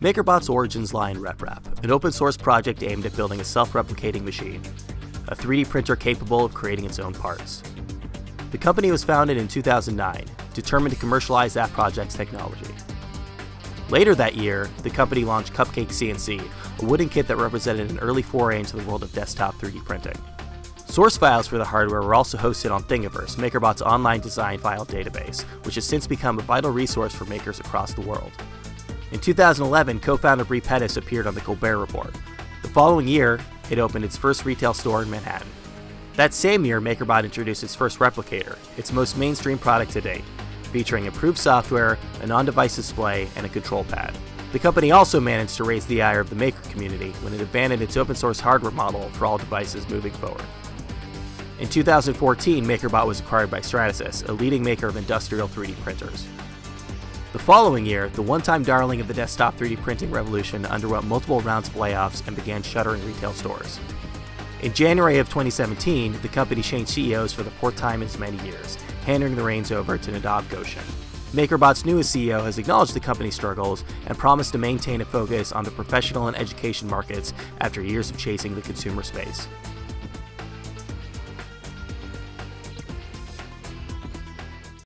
MakerBot's origins lie in RepRap, an open source project aimed at building a self-replicating machine, a 3D printer capable of creating its own parts. The company was founded in 2009, determined to commercialize that project's technology. Later that year, the company launched Cupcake CNC, a wooden kit that represented an early foray into the world of desktop 3D printing. Source files for the hardware were also hosted on Thingiverse, MakerBot's online design file database, which has since become a vital resource for makers across the world. In 2011, co-founder Bre Pettis appeared on the Colbert Report. The following year, it opened its first retail store in Manhattan. That same year, MakerBot introduced its first Replicator, its most mainstream product to date, featuring improved software, an on-device display, and a control pad. The company also managed to raise the ire of the maker community when it abandoned its open-source hardware model for all devices moving forward. In 2014, MakerBot was acquired by Stratasys, a leading maker of industrial 3D printers. The following year, the one-time darling of the desktop 3D printing revolution underwent multiple rounds of layoffs and began shuttering retail stores. In January of 2017, the company changed CEOs for the fourth time in as many years, handing the reins over to Nadav Goshen. MakerBot's newest CEO has acknowledged the company's struggles and promised to maintain a focus on the professional and education markets after years of chasing the consumer space.